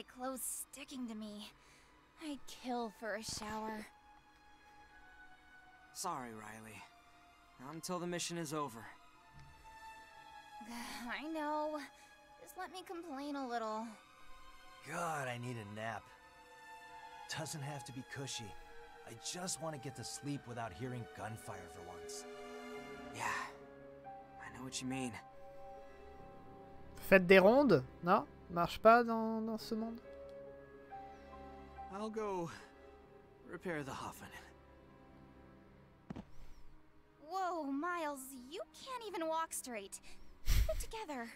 my clothes sticking to me. I'd kill for a shower. Sorry, Riley. Not until the mission is over. I know. Just let me complain a little. God, I need a nap. Doesn't have to be cushy. I just want to get to sleep without hearing gunfire for once. Yeah, I know what you mean. Faites des rondes? Non? Marche pas dans ce monde? I'll go repair the Hoffman. Whoa, Miles, you can't even walk straight. Put it together.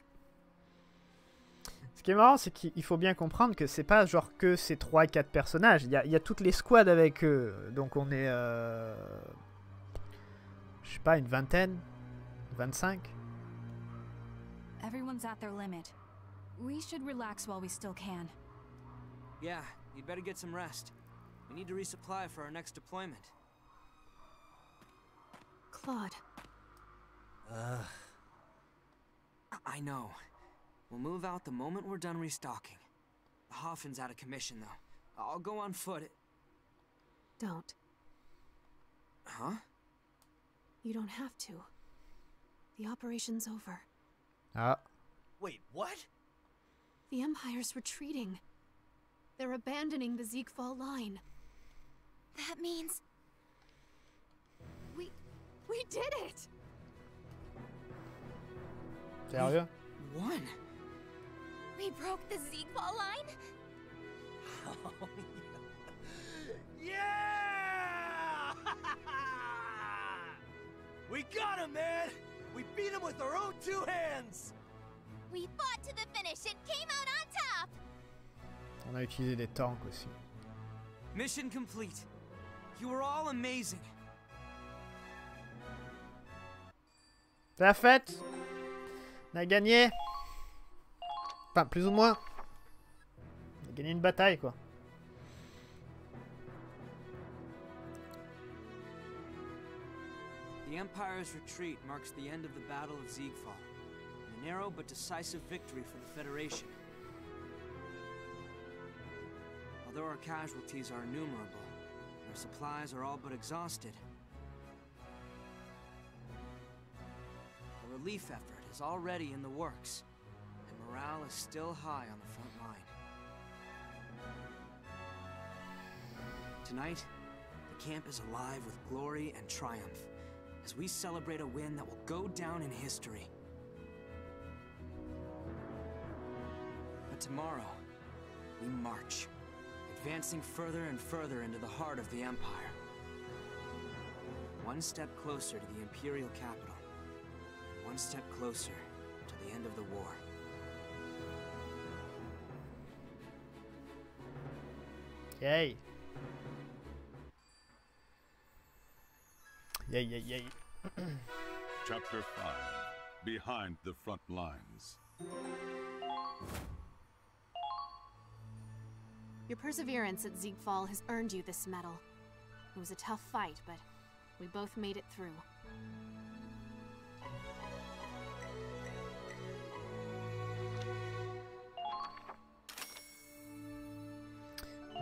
Ce qui est marrant, c'est qu'il faut bien comprendre que c'est pas genre que ces 3-4 personnages. Il y a toutes les squads avec eux. Donc on est... je sais pas, une vingtaine, 25. Everyone's at their limit. We should relax while we still can. Yeah, you'd better get some rest. We need to resupply for our next deployment. Claude. Ugh. I know. We'll move out the moment we're done restocking. The Hoffman's out of commission, though. I'll go on foot. Don't. Huh? You don't have to. The operation's over. Wait, what? The Empire's retreating. They're abandoning the Zekefall line. That means... We did it! Sérieux? One. We broke the Zekefall line? Oh, yeah! Yeah! We got him, man! We beat him with our own two hands! We fought to the finish and came out on top! On a utilisé des tanks aussi. Mission complete. You were all amazing. C'est la fête! On a gagné! Enfin, plus ou moins. On a gagné une bataille, quoi. The Empire's retreat marks the end of the Battle of Zekefall, a narrow but decisive victory for the Federation. Although our casualties are innumerable, our supplies are all but exhausted. A relief effort is already in the works, and morale is still high on the front line. Tonight, the camp is alive with glory and triumph, as we celebrate a win that will go down in history. But tomorrow, we march, advancing further and further into the heart of the Empire. One step closer to the Imperial capital. One step closer to the end of the war. Yay! Yay. Chapter 5. Behind the front lines. Your perseverance at Zekefall has earned you this medal. It was a tough fight, but we both made it through.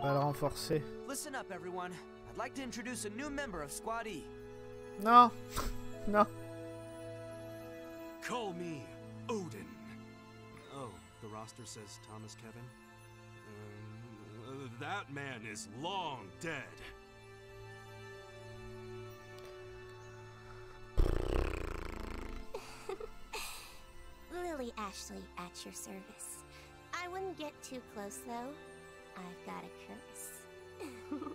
Balle renforcée. Listen up, everyone. I'd like to introduce a new member of Squad E. No. No. Call me Odin. Oh, the roster says Thomas Kevin. That man is long dead. Lily Ashley at your service. I wouldn't get too close, though. I've got a curse.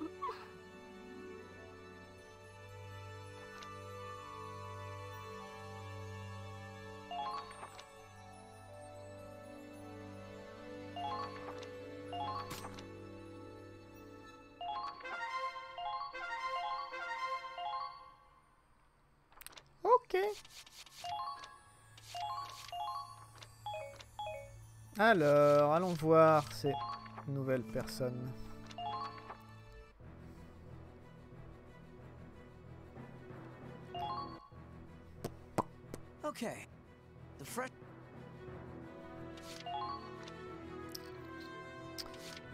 Alors, allons voir ces nouvelles personnes. Ok.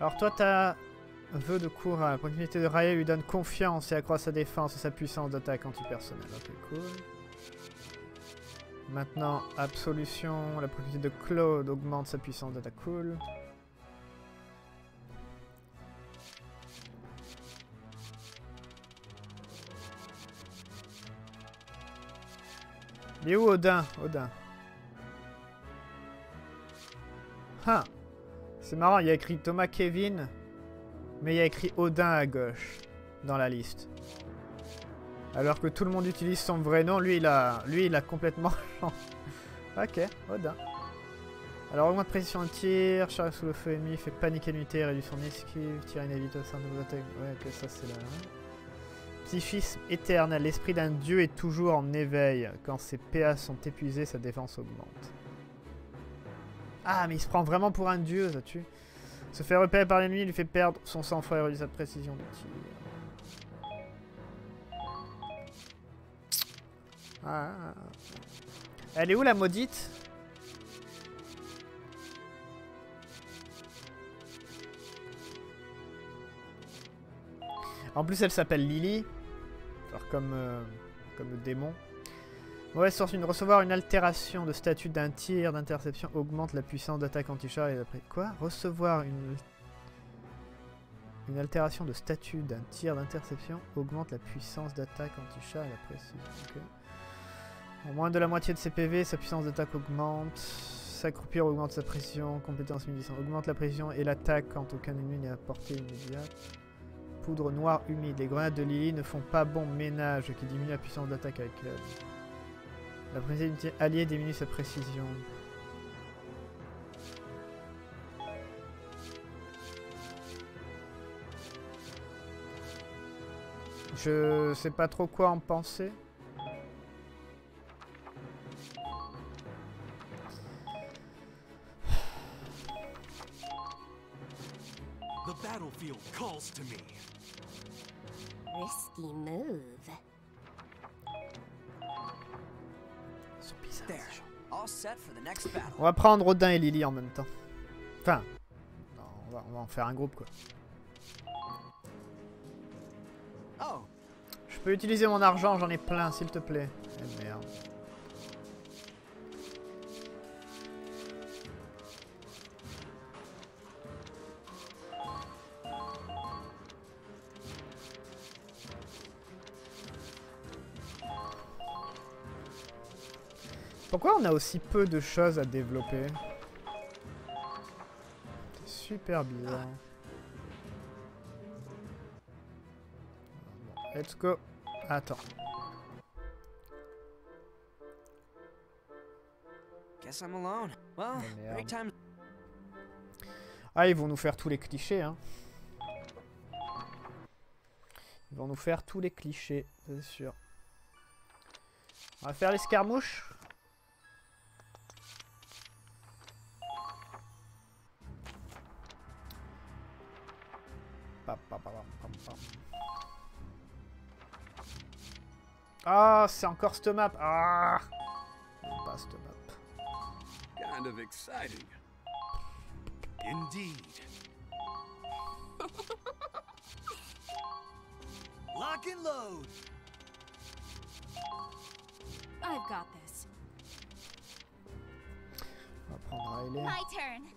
Alors toi, t'as vœu de courage. La proximité de Raël lui donne confiance et accroît sa défense et sa puissance d'attaque antipersonnelle. Ok, cool. Maintenant, absolution. La proximité de Claude augmente sa puissance d'attaque. Cool. Il est où Odin? Odin. Ah, c'est marrant, il y a écrit Thomas Kevin, mais il y a écrit Odin à gauche dans la liste. Alors que tout le monde utilise son vrai nom, lui il a complètement changé. Ok, Odin. Alors augmente précision de tir, charge sous le feu ennemi, fait paniquer l'unité, réduit son esquive, tire inévitable au sein de vos attaques. Ouais, que ça c'est là. Psychisme éternel. L'esprit d'un dieu est toujours en éveil. Quand ses PA sont épuisés, sa défense augmente. Ah, mais il se prend vraiment pour un dieu, ça tue. Se faire repérer par l'ennemi lui fait perdre son sang-froid et réduit sa précision de tir. Ah. Elle est où la maudite? En plus, elle s'appelle Lily. Alors, comme le démon. Mauvaise source une. Recevoir une altération de statut d'un tir d'interception augmente la puissance d'attaque anti-char et d'après. Quoi? Recevoir une altération de statut d'un tir d'interception augmente la puissance d'attaque anti-char et d'après. Okay. En moins de la moitié de ses PV, sa puissance d'attaque augmente. S'accroupir augmente sa précision. Compétence militaire augmente la précision et l'attaque quand aucun ennemi n'est à portée immédiate. Poudre noire humide. Les grenades de Lily ne font pas bon ménage, qui diminue la puissance d'attaque avec elle. La précision alliée diminue sa précision. Je sais pas trop quoi en penser. The battlefield calls to me. Risky move. On va prendre Odin et Lily en même temps. Enfin, on va en faire un groupe quoi. Je peux utiliser mon argent, j'en ai plein, s'il te plaît. Eh merde. Pourquoi on a aussi peu de choses à développer? C'est super bizarre. Bon, let's go. Attends. Ah, ils vont nous faire tous les clichés, hein. Ils vont nous faire tous les clichés, c'est sûr. On va faire l'escarmouche. Ah, c'est encore cette map. Ah, pas cette map. Kind of exciting. Indeed. Lock and load. I've got this. On va prendre Raël. My turn.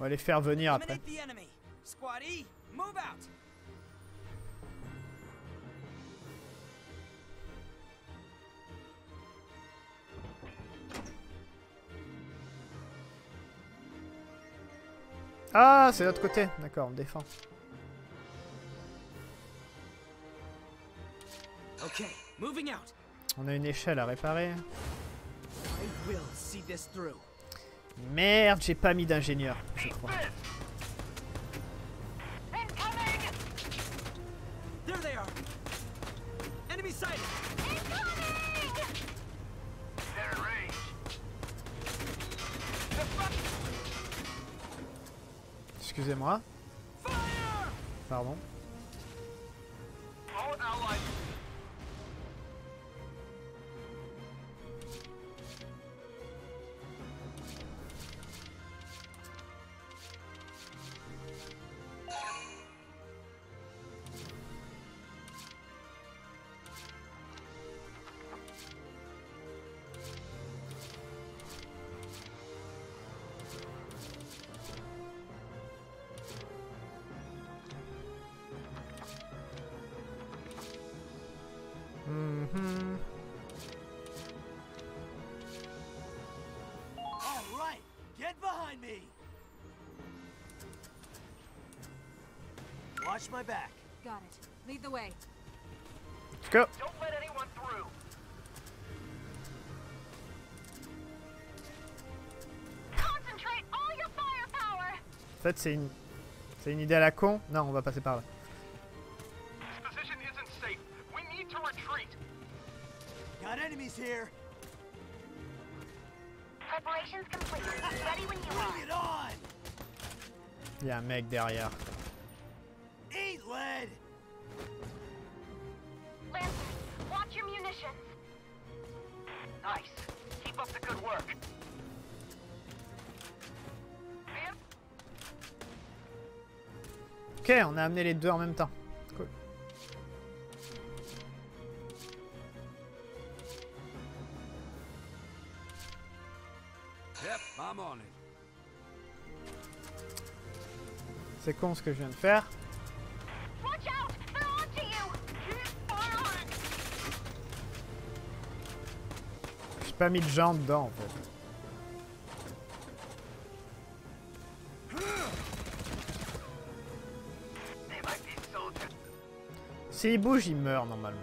On va les faire venir après. Squad E, move out. Ah, c'est de l'autre côté. D'accord, on défend. Okay, moving out. On a une échelle à réparer. I will see this through. Merde, j'ai pas mis d'ingénieur, je crois. Excusez-moi. Pardon. Watch my back. Got it. Lead the way. Let's go. Don't let anyone through. Concentrate all your firepower. En fait, c'est une idée à la con. Non, on va passer par là. This position isn't safe. We need to retreat. Got enemies here. Preparations complete. Ready when you are. Bring it on. Il y a un mec derrière. Ok, on a amené les deux en même temps. Cool. C'est con ce que je viens de faire. Pas mis de gens dedans en fait. S'il bouge, il meurt normalement.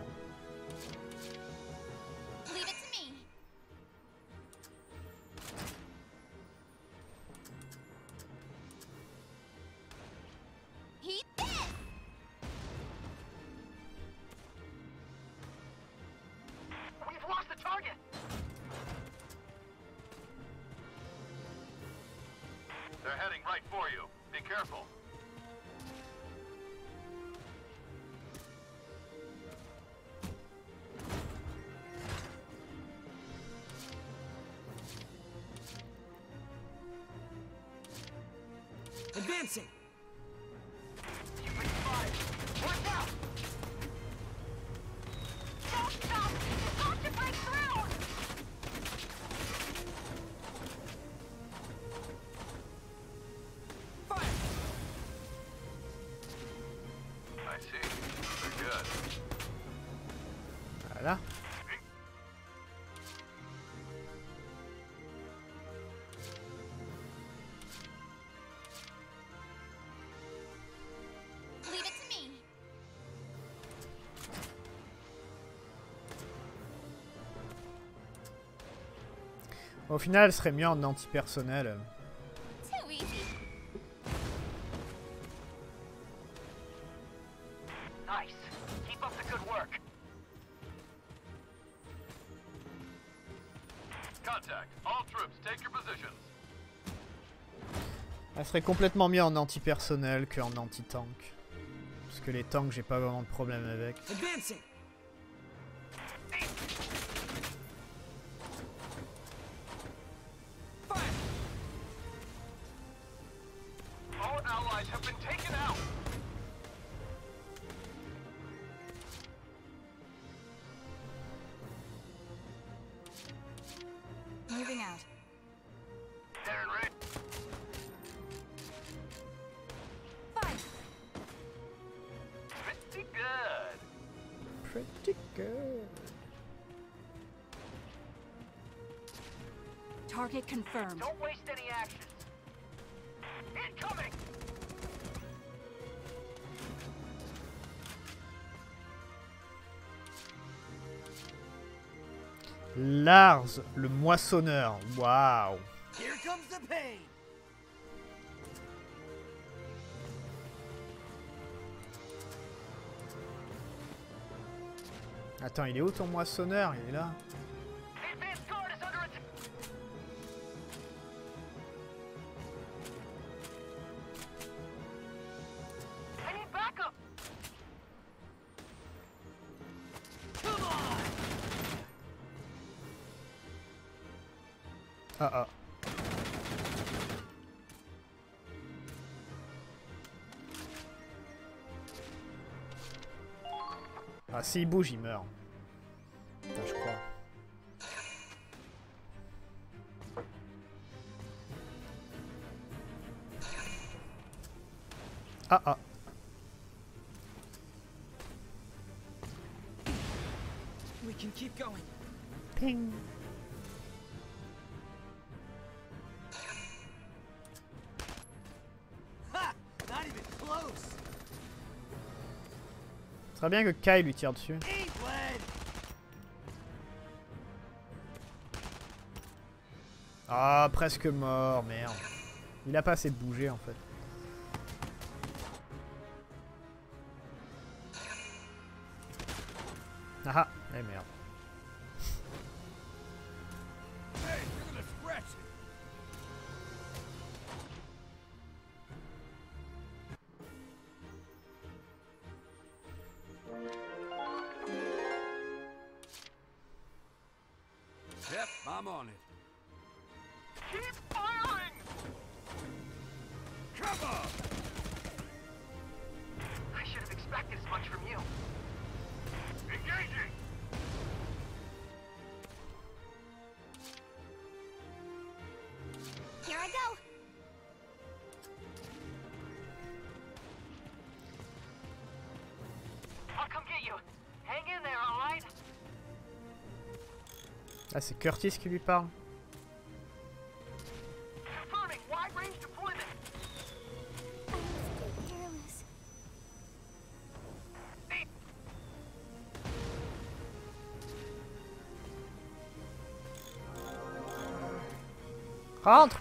Voilà. Au final, ce serait mieux en antipersonnel. Elle serait complètement mieux en anti-personnel qu'en anti-tank. Parce que les tanks, j'ai pas vraiment de problème avec. Target confirmed. Don't waste any actions. Incoming. Lars, le moissonneur. Waouh. Here comes the pain. Attends, il est où ton moissonneur? Il est là. Ah ah. Ah, s'il bouge, il meurt. Putain, je crois. Ah ah. We can keep going. Ping. Ce serait bien que Kai lui tire dessus. Ah, presque mort, merde. Il a pas assez de bouger en fait. Ah ah, eh merde. Ah, c'est Curtis qui lui parle. Rentre!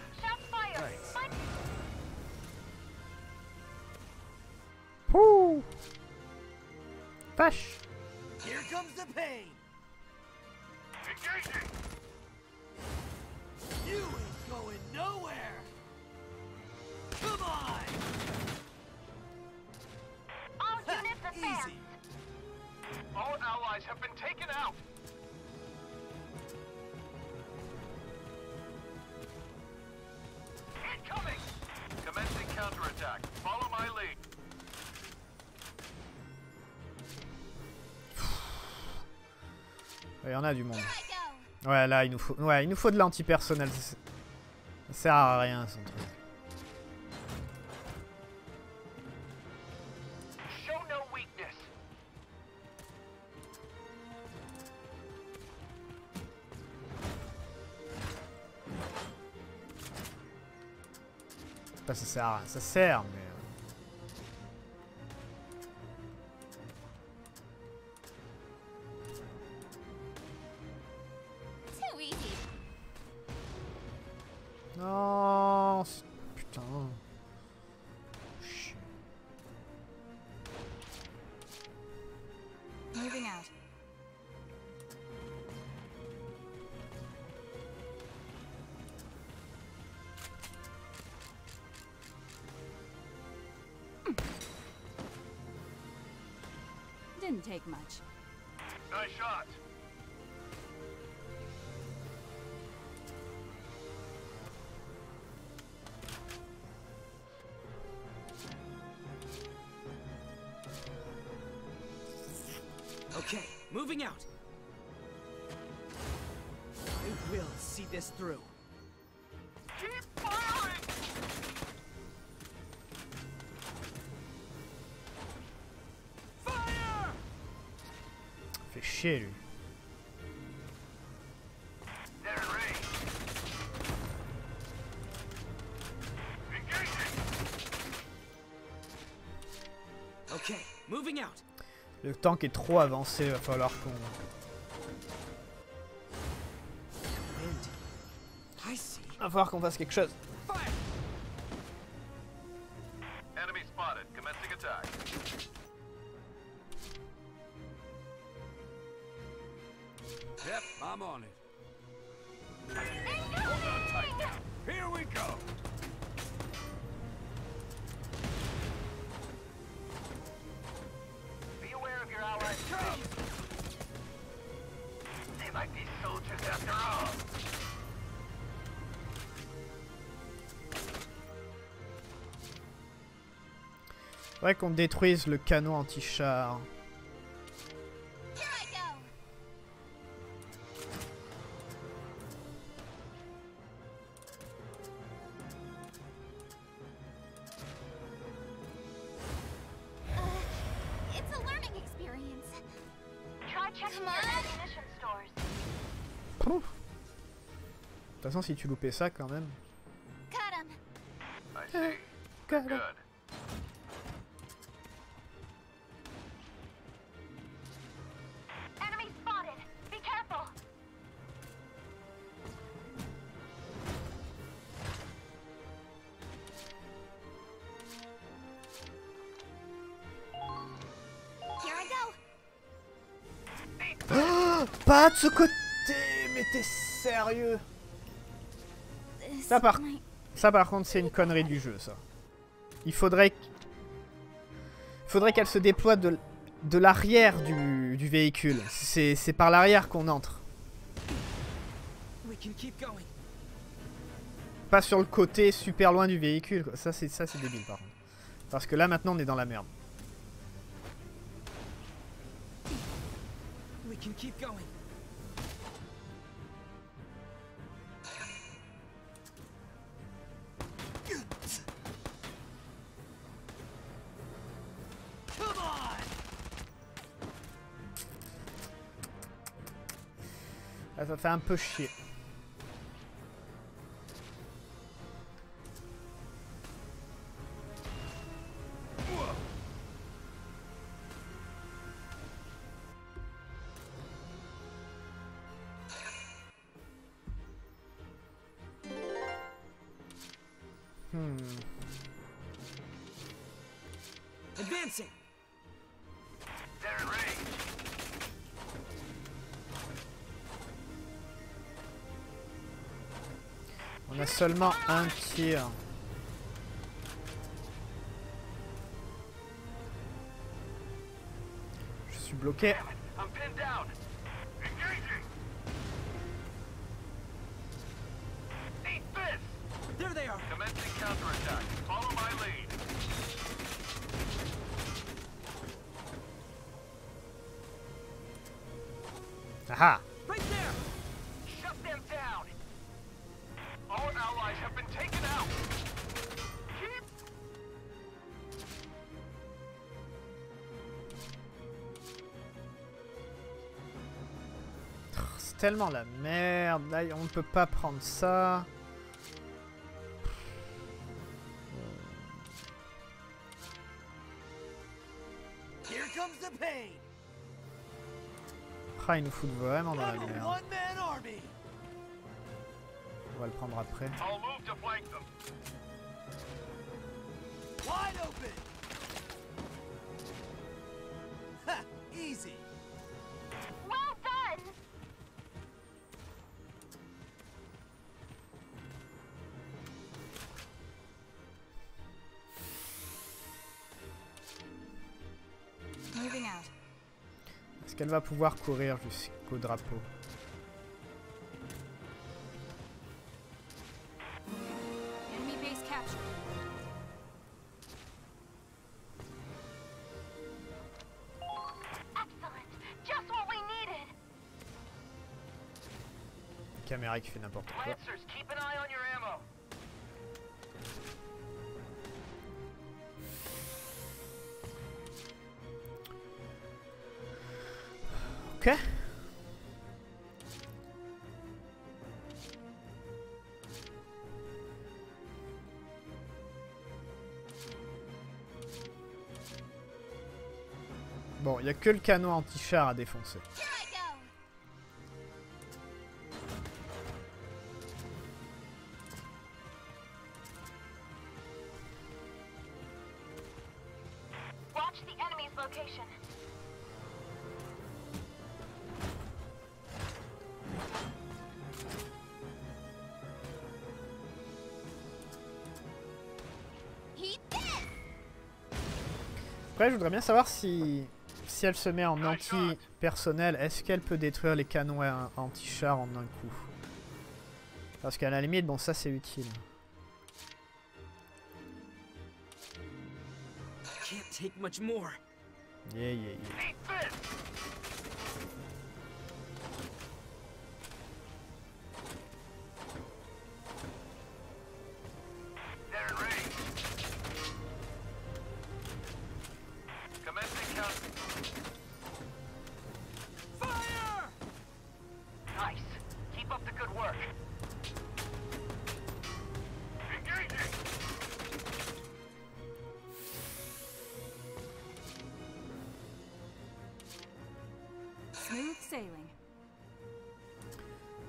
Ouh! Vache! Here comes the pain! You ain't going nowhere. Come on. All units advance. Easy. All allies have been taken out. Incoming. Commencing counterattack. Follow my lead. Il y en a du monde. Ouais, là, il nous faut de l'anti-personnel. Ça sert à rien, son truc. Pas ça sert à rien. Ça sert, mais... Didn't take much. Nice shot. Okay, moving out. I will see this through. Chier, lui. Le tank est trop avancé, va falloir qu'on... Va falloir qu'on fasse quelque chose. Faudrait qu'on détruise le canon anti-char. De toute façon, si tu loupais ça quand même. Oh, pas de ce côté, mais t'es sérieux? Ça par contre c'est une connerie du jeu ça. Il faudrait qu'elle se déploie de l'arrière du véhicule. C'est par l'arrière qu'on entre. Pas sur le côté super loin du véhicule. Ça c'est débile par contre. Parce que là maintenant on est dans la merde. Ça fait un peu chier. On a seulement un tir. Je suis bloqué. Aha! Tellement la merde, là on ne peut pas prendre ça. Ah, il nous fout vraiment dans la merde. On va le prendre après. Est-ce qu'elle va pouvoir courir jusqu'au drapeau? Caméra qui fait n'importe quoi. Okay. Bon, il n'y a que le canon anti-char à défoncer. Après, je voudrais bien savoir si elle se met en anti-personnel, est-ce qu'elle peut détruire les canons anti-char en un coup? Parce qu'à la limite, bon, ça c'est utile. take much more. Yeah. Eat this. They're ready. Commencing count. Fire! Nice. Keep up the good work.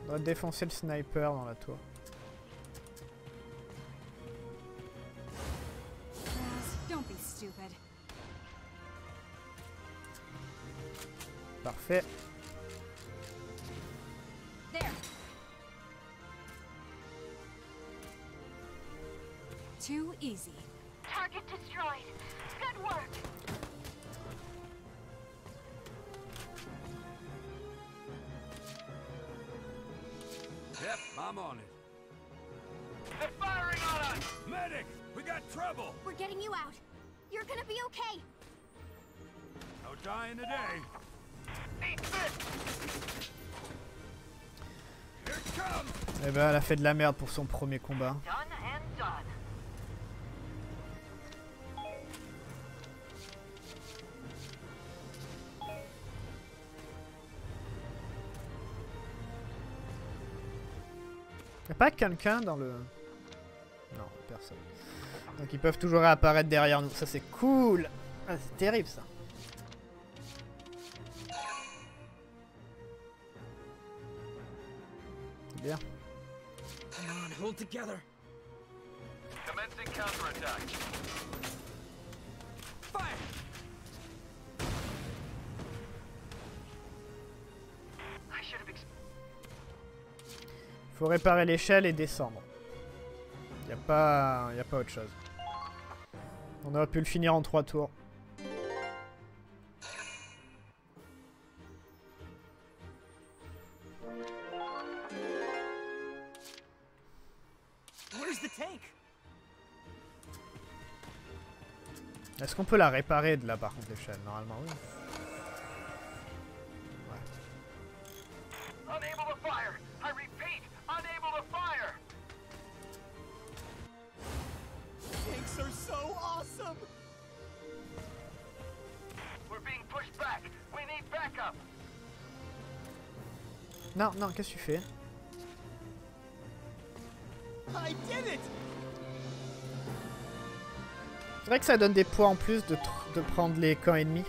On doit défoncer le sniper dans la tour. Parfait. I'm on it. They're firing on us! Medic! We got trouble! We're getting you out. You're gonna be okay. No dying today. Eat this! Here it comes! Eh ben, elle a fait de la merde pour son premier combat. Y'a pas quelqu'un dans le... Non, personne. Donc ils peuvent toujours réapparaître derrière nous. Ça c'est cool. Ah, c'est terrible ça. C'est bien. Faut réparer l'échelle et descendre. Y a pas autre chose. On aurait pu le finir en 3 tours. Est-ce qu'on peut la réparer de là par contre l'échelle? Normalement oui. Non, qu'est-ce que tu fais? C'est vrai que ça donne des points en plus de prendre les camps ennemis.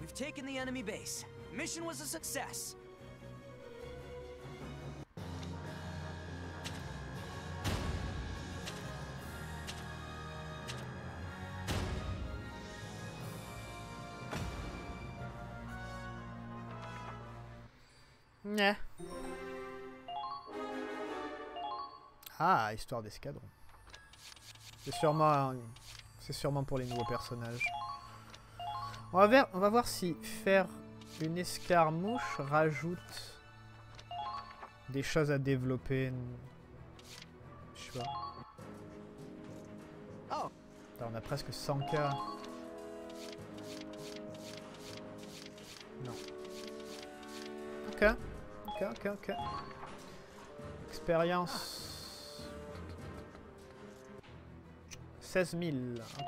We've taken the enemy base. Mission was a success. Ah, histoire d'escadron. C'est sûrement pour les nouveaux personnages. On va voir si faire une escarmouche rajoute des choses à développer. Je sais pas. Oh. Attends, on a presque 100 000. Non. Ok. Expérience. 16 000, ok.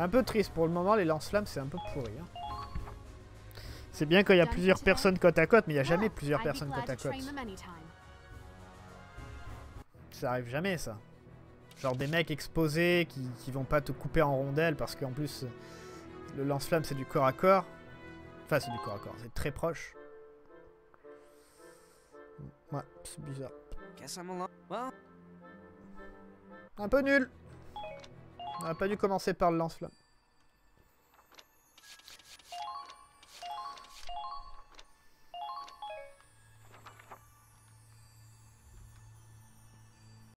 Un peu triste pour le moment, les lance-flammes c'est un peu pourri. Hein. C'est bien quand il y a plusieurs personnes côte à côte, mais il n'y a jamais plusieurs personnes côte à côte. Ça arrive jamais ça. Genre des mecs exposés qui vont pas te couper en rondelles parce qu'en plus le lance-flamme c'est du corps à corps. Enfin, c'est du corps à corps, c'est très proche. Ouais, c'est bizarre. Un peu nul. On n'a pas dû commencer par le lance-flamme.